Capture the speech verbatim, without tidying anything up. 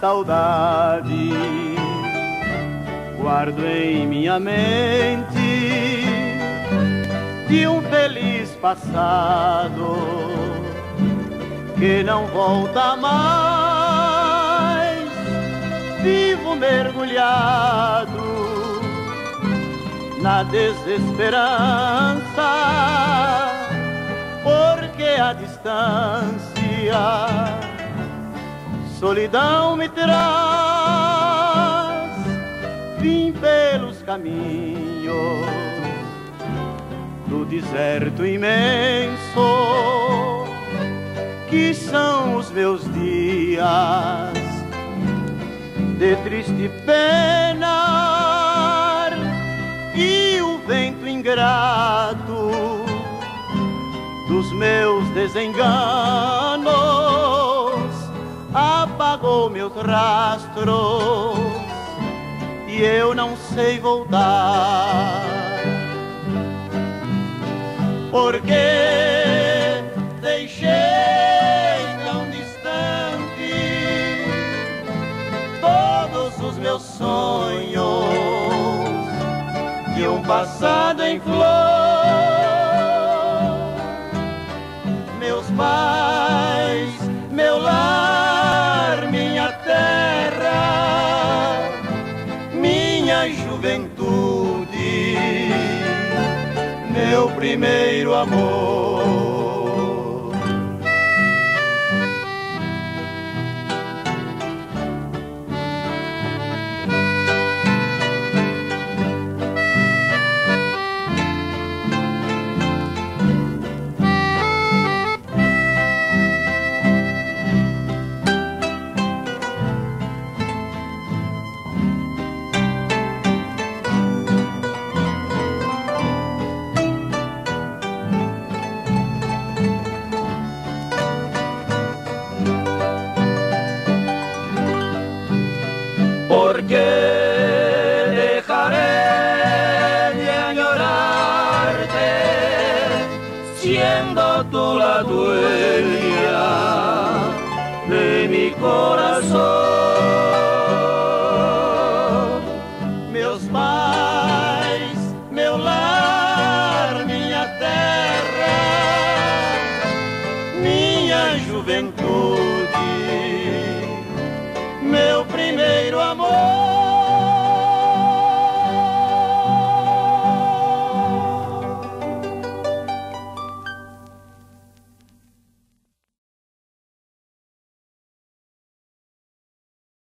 saudade. Guardo em minha mente de um feliz passado que não volta mais. Vivo mergulhado na desesperança, porque a distância solidão me traz. Vim pelos caminhos do deserto imenso que são os meus dias de triste penar, e o vento ingrato dos meus desenganos apagou meus rastros e eu não sei voltar. Porque deixei tão distante todos os meus sonhos de um passado em flor, meus pais, meu lar, juventude, meu primeiro amor. Juventude,